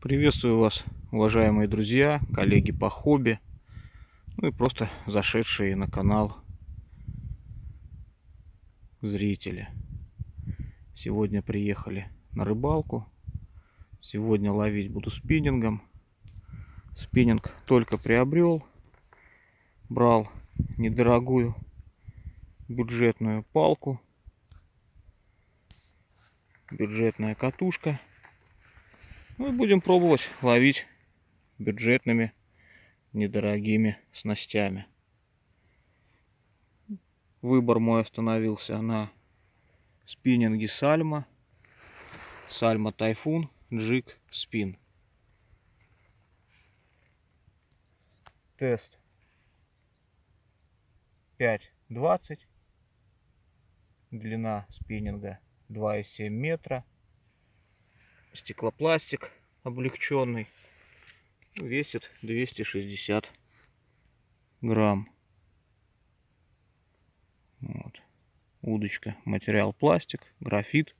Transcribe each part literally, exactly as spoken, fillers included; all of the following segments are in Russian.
Приветствую вас, уважаемые друзья, коллеги по хобби, ну и просто зашедшие на канал зрители. Сегодня приехали на рыбалку. Сегодня ловить буду спиннингом. Спиннинг только приобрел. Брал недорогую бюджетную палку. Бюджетная катушка. Мы будем пробовать ловить бюджетными, недорогими снастями. Выбор мой остановился на спиннинге Salmo. Salmo Тайфун Jig Spin. Тест пять двадцать. Длина спиннинга два и семь метра. Стеклопластик облегченный, весит двести шестьдесят грамм. Вот. Удочка, материал пластик, графит,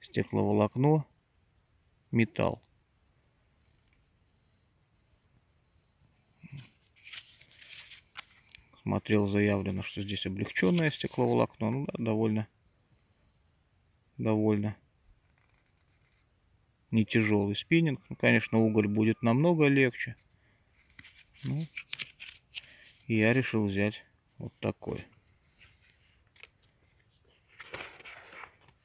стекловолокно, металл. Смотрел, заявлено, что здесь облегченное стекловолокно, ну да, довольно, довольно. Не тяжелый спиннинг. Ну, конечно, уголь будет намного легче. Ну, и я решил взять вот такой.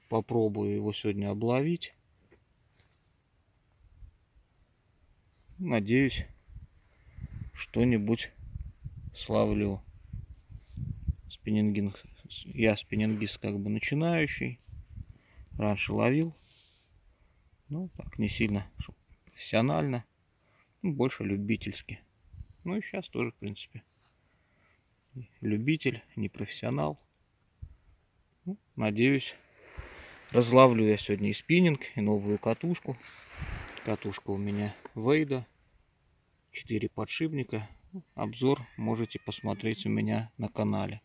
Попробую его сегодня обловить. Надеюсь, что-нибудь славлю. Спиннинг... Я спиннингист как бы начинающий. Раньше ловил. Ну, так, не сильно профессионально, ну, больше любительски. Ну и сейчас тоже, в принципе, любитель, не профессионал. Ну, надеюсь, разловлю я сегодня и спиннинг, и новую катушку. Катушка у меня Вейда, четыре подшипника. Обзор можете посмотреть у меня на канале.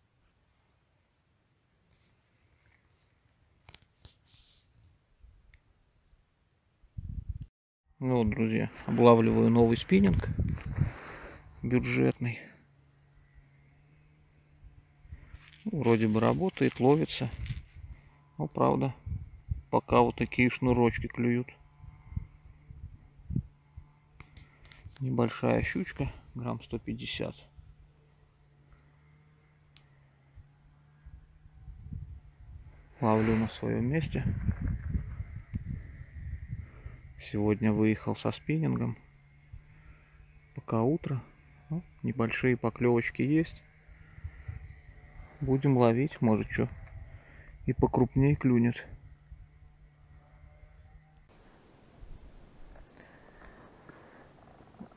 Ну вот, друзья, облавливаю новый спиннинг, бюджетный. Ну, вроде бы работает, ловится. Но, правда, пока вот такие шнурочки клюют. Небольшая щучка, грамм сто пятьдесят. Ловлю на своем месте. Сегодня выехал со спиннингом. Пока утро. Ну, небольшие поклевочки есть. Будем ловить. Может, что и покрупнее клюнет.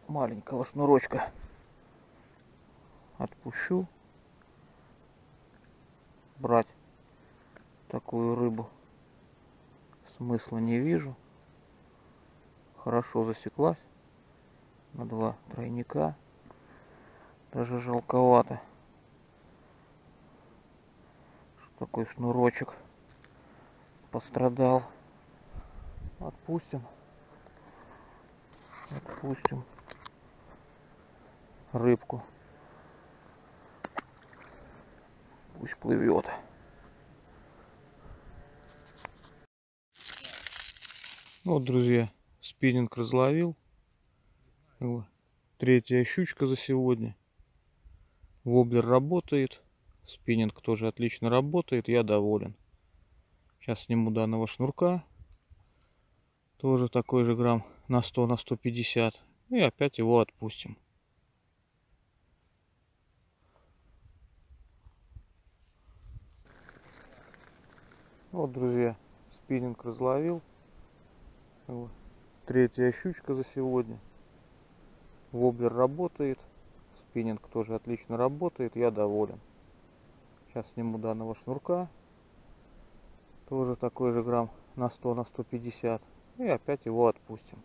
Маленького шнурочка отпущу. Брать такую рыбу смысла не вижу. Хорошо засеклась на два тройника, даже жалковато, что такой шнурочек пострадал. Отпустим, отпустим рыбку, пусть плывет. Вот, друзья, спиннинг разловил. Третья щучка за сегодня. Воблер работает. Спиннинг тоже отлично работает. Я доволен. Сейчас сниму данного шнурка. Тоже такой же грамм на сто, на сто пятьдесят. И опять его отпустим. Вот, друзья, спиннинг разловил. Третья щучка за сегодня. Воблер работает. Спиннинг тоже отлично работает. Я доволен. Сейчас сниму данного шнурка. Тоже такой же грамм на сто, на сто пятьдесят. И опять его отпустим.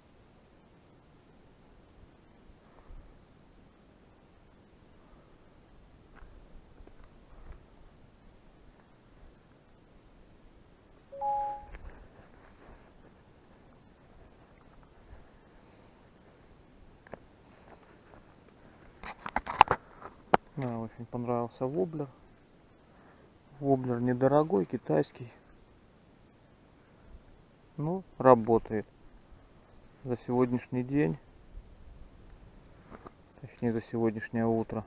Мне очень понравился воблер. Воблер недорогой, китайский. Ну, работает. За сегодняшний день. Точнее, за сегодняшнее утро.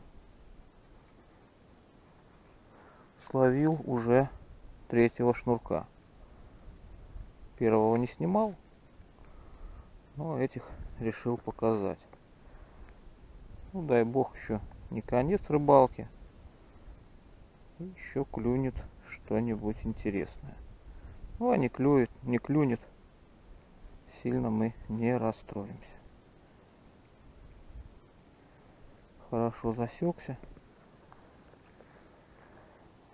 Словил уже третьего шнурка. Первого не снимал, но этих решил показать. Ну, дай бог, еще не конец рыбалки. Еще клюнет что-нибудь интересное. Ну, а не клюет, не клюнет, сильно мы не расстроимся. Хорошо засекся.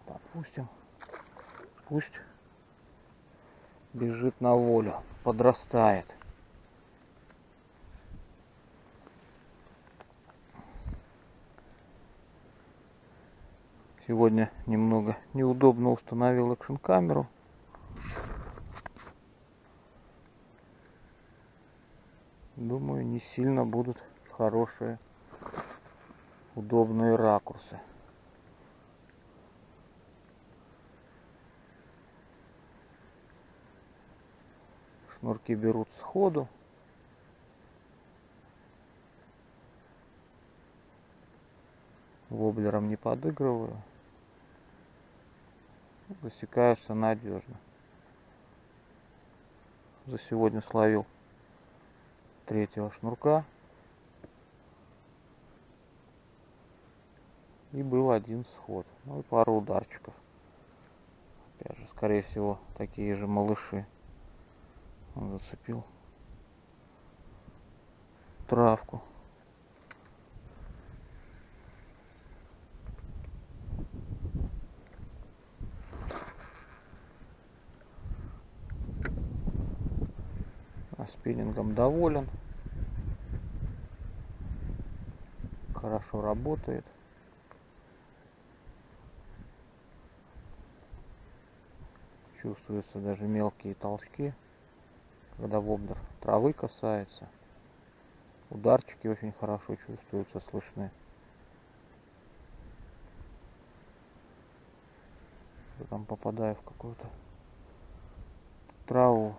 Допустим, пусть бежит на волю, подрастает. Сегодня немного неудобно установил экшн-камеру. Думаю, не сильно будут хорошие, удобные ракурсы. Шнурки берут сходу. Воблером не подыгрываю. Засекаешься надежно. За сегодня словил третьего шнурка, и был один сход, ну и пару ударчиков, опять же, скорее всего, такие же малыши. Он зацепил травку. Спиннингом доволен, хорошо работает. Чувствуются даже мелкие толчки, когда воблер травы касается. Ударчики очень хорошо чувствуются, слышны. Я там попадаю в какую-то траву.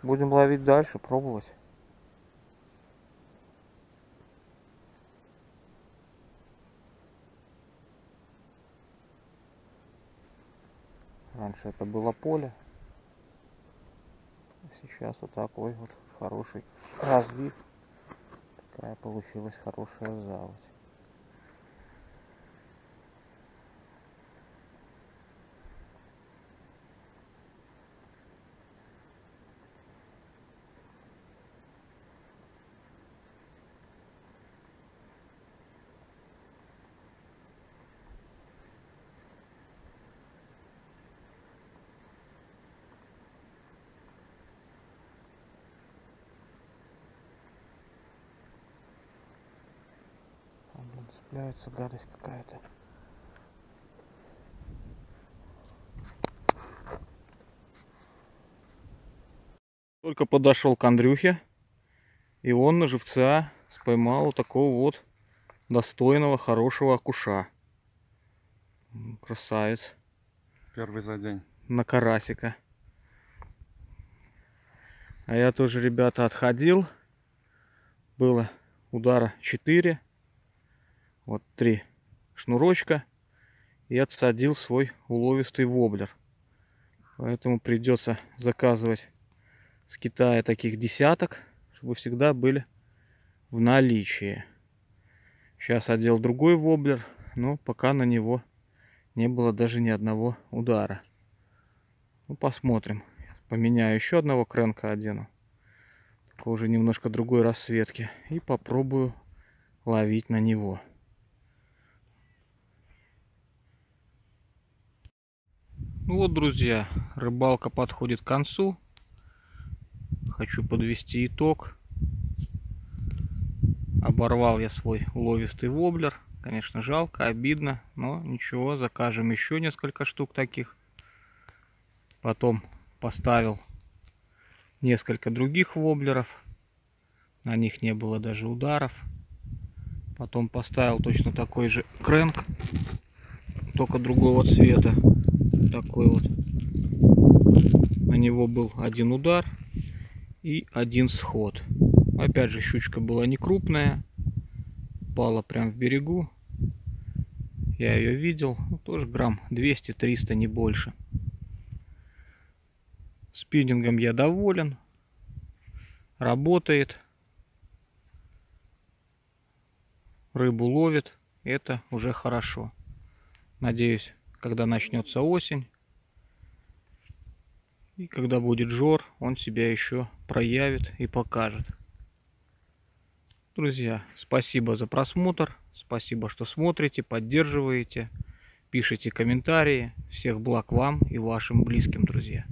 Будем ловить дальше, пробовать. Раньше это было поле. Сейчас вот такой вот хороший развив. Такая получилась хорошая заводь. Цепляется гадость какая-то. Только подошел к Андрюхе, и он на живца споймал вот такого вот достойного, хорошего окуша. Красавец. Первый за день. На карасика. А я тоже, ребята, отходил. Было удара четыре. Вот три шнурочка, и отсадил свой уловистый воблер. Поэтому придется заказывать с Китая таких десяток, чтобы всегда были в наличии. Сейчас одел другой воблер, но пока на него не было даже ни одного удара. Ну, посмотрим. Поменяю, еще одного кренка одену. Только уже немножко другой расцветки. И попробую ловить на него. Ну вот, друзья, рыбалка подходит к концу. Хочу подвести итог. Оборвал я свой уловистый воблер. Конечно, жалко, обидно, но ничего, закажем еще несколько штук таких. Потом поставил несколько других воблеров. На них не было даже ударов. Потом поставил точно такой же крэнк, только другого цвета. Такой вот. На него был один удар и один сход. Опять же, щучка была не крупная. Пала прям в берегу. Я ее видел. Ну, тоже грамм двести-триста, не больше. Спиннингом я доволен. Работает. Рыбу ловит. Это уже хорошо. Надеюсь, когда начнется осень и когда будет жор, он себя еще проявит и покажет. Друзья, спасибо за просмотр. Спасибо, что смотрите, поддерживаете, пишите комментарии. Всех благ вам и вашим близким, друзья.